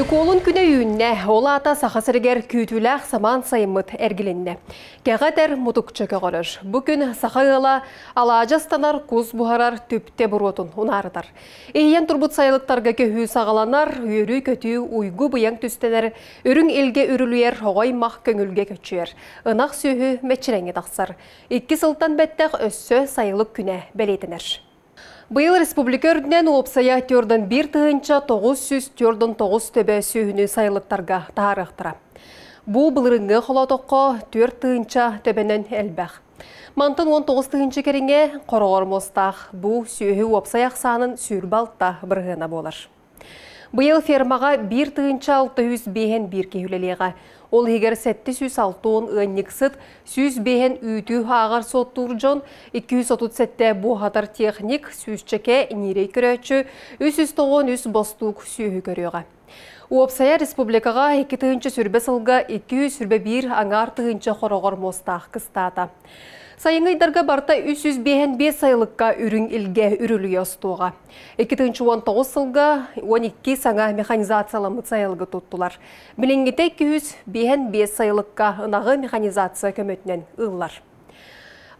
Nikolun güne yüğünne, ola ata saxasırger kütülağ saman sayımıt ergilinne. Keğater mutukça köğülür. Bugün saxağıla alacastanar kuz buharar tüpte burotun unarıdır. İyyen turbut sayılıktarga köhü sağalanar, yürü kötü uygu bıyan tüstener, ürün ilge ürülüyer, hoğay mağ köngülge köçüyer. Inaq sühü meçirenge dağsar. İkki sıltan betteğ össö sayılık güne beleytiner. Bıyıl Respublika öründen Opsaya tördən bir tığınca 909 töbə sühünü sayılıktarga taharıqtıra. Bu bılırıngı xolatoqo 4 tığınca töbənən əlbəq. Mantın 19 tığınca kerenge qorğormostaq bu sühü Opsaya xsanın sürbaltta bırğına bolar. Bıyıl fermağa 1 tığınca 605-1 kehüleliğe. Ол егер 706 ынник сыт, 100 бейін үйтүү ағар соттур жон, 237 бұ хатар техник, 100 чеке нерей көрөчі, 393 бостук сүйі көрөға. Уопсая республикаға 2-тығынчы сүрбе сылға 201 аңар тығынчы хорогор мостақ кыстата. Сайыңайдарға барта 305 сайлыққа үрін үлге үрілі остуға. 2019 сылға 12 саңа механизациялы сайлығы тұттылар. Білінгіте 205 сайлыққа ұнағы механизация көмөтінен ұлылар.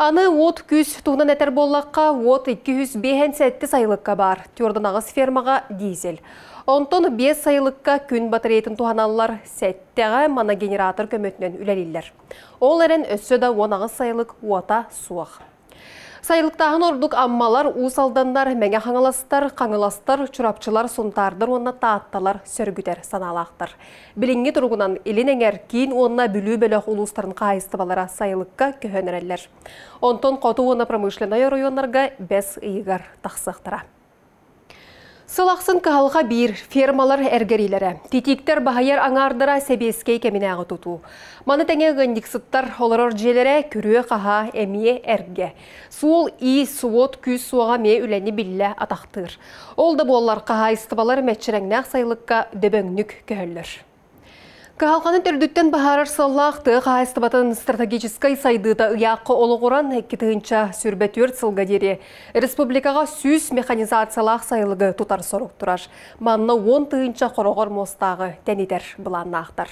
Аны от 100 туғынан әтер боллаққа, от 257 сайлыққа бар. Түрдінағыз фермаға дизель. Онтон 5 сайлыққа күн батарейтін туғаналар сәттеға манагенератор көмөтінен үләлілер. Ол әрін өссөді 10 сайлық уата суық. Сайлықтағын ордық аммалар, ұсалдандар, мәңе хаңыластар, қаңыластар, чұрапчылар, сұнтардыр, онна таатталар, сөргітер, саналақтыр. Білінгі тұрғынан елін әңер кейін онна бүлі-бөліқ ұлыстарын қайыстыбалара сайлыққа көхөнерелер. Онтон қоту оны промышленай районларға 5 иғар тақсықтыра. Сылақсын қағалға бір фермалар әргерилері. Титиктер бағайар аңардыра сәбескей кәміне ағы тұту. Маны тәне ғындиксыттар оларар желері күрі қаға әмие әрге. Суол и суот күз суаға ме үләні білі атақтыр. Ол да болар қаға істібалар мәтчірәңнәқ сайлыққа дөбөңнік көлір. Қағалғанын түрдіктен бағарар саллақты қағайыстыбатын стратегическай сайдыда ұяқы олығыран әкетігінші сүрбет өрт сылғадері. Республикаға сүз механизациялақ сайлығы тұтар сорықтырар. Манны 10 тығынша қорығыр мостағы тәнедер бұланнақтар.